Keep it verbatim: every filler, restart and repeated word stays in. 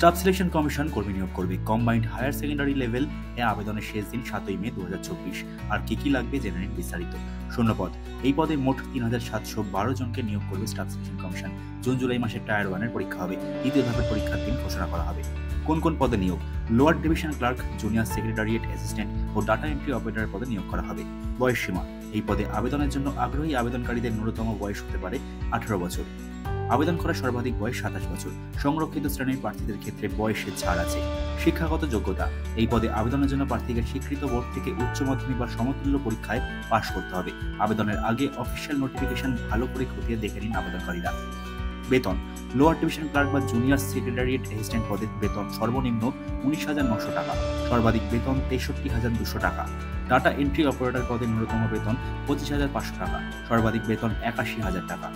Staff selection commission কর্মী নিয়োগ করবে। কম্বাইন্ড হায়ার সেকেন্ডারি লেভেল এ আবেদনের শেষ দিন সাতই মে দু হাজার চব্বিশ। আর কি কি লাগবে জেনে নিন বিস্তারিত। শূন্যপদ, এই পদে মোট তিন হাজার সাতশো বারো জনকে নিয়োগ করবে staff selection commission. June July মাসে টায়ার ওয়ানের পরীক্ষা হবে। দ্বিতীয় ধাপের পরীক্ষার দিন ঘোষণা করা হবে। কোন কোন পদে নিয়োগ? Lower division clerk, junior secretariat assistant ও ডাটা এন্ট্রি অপারেটরের পদে নিয়োগ করা হবে। বয়সসীমা, এই পদে আবেদনের জন্য আগ্রহী আবেদনকারীদের ন্যূনতম বয়স হতে পারে আঠারো বছর। আবেদন করা সর্বাধিক বয়স সাতাশ বছর। সংরক্ষিত শ্রেণীর প্রার্থীদের ক্ষেত্রে বয়সের ছাড় আছে। শিক্ষাগত যোগ্যতা, এই পদে আবেদনের জন্য প্রার্থীকে স্বীকৃত বোর্ড থেকে উচ্চ মাধ্যমিক বা সমতুল্য পরীক্ষায় পাশ করতে হবে। আবেদনের আগে অফিসিয়াল নোটিফিকেশন ভালো করে খতিয়ে দেখে নিন আবেদনকারীরা। বেতন, লোয়ার ডিভিশন ক্লার্ক বা জুনিয়র সেক্রেটারিয়েট অ্যাসিস্ট্যান্ট পদের বেতন সর্বনিম্ন উনিশ হাজার নশো টাকা, সর্বাধিক বেতন তেষট্টি হাজার দুশো টাকা। ডাটা এন্ট্রি অপারেটর পদের ন্যূনতম বেতন পঁচিশ হাজার পাঁচশো টাকা, সর্বাধিক বেতন একাশি হাজার টাকা।